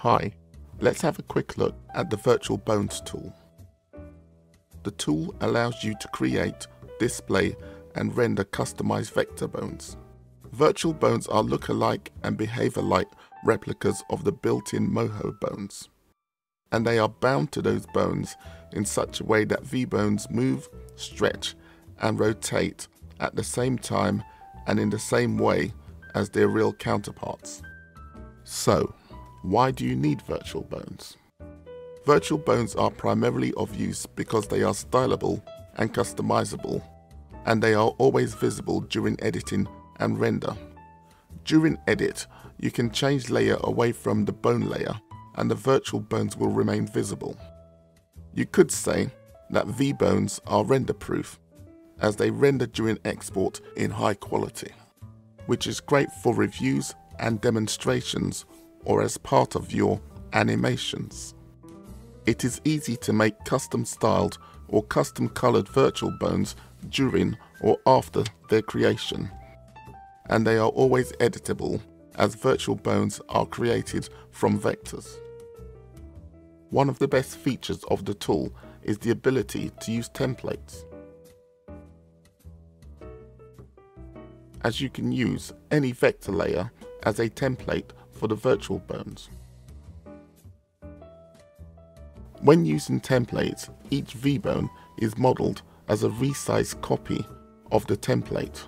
Hi, let's have a quick look at the Virtual Bones tool. The tool allows you to create, display and render customized vector bones. Virtual bones are look-alike and behave-alike replicas of the built-in Moho bones, and they are bound to those bones in such a way that V-bones move, stretch and rotate at the same time and in the same way as their real counterparts. So, why do you need virtual bones? Virtual bones are primarily of use because they are stylable and customizable, and they are always visible during editing and render. During edit, you can change layer away from the bone layer and the virtual bones will remain visible. You could say that V-bones are render proof, as they render during export in high quality, which is great for reviews and demonstrations or as part of your animations. It is easy to make custom styled or custom colored virtual bones during or after their creation, and they are always editable as virtual bones are created from vectors. One of the best features of the tool is the ability to use templates, as you can use any vector layer as a template for the virtual bones. When using templates, each V-bone is modeled as a resized copy of the template.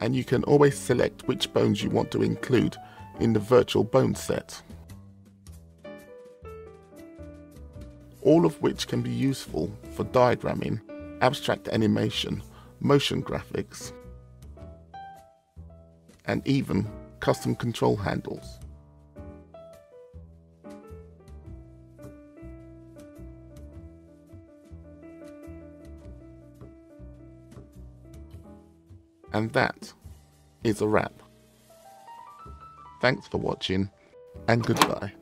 And you can always select which bones you want to include in the virtual bone set, all of which can be useful for diagramming, abstract animation, motion graphics, and even custom control handles. And that is a wrap. Thanks for watching, and goodbye.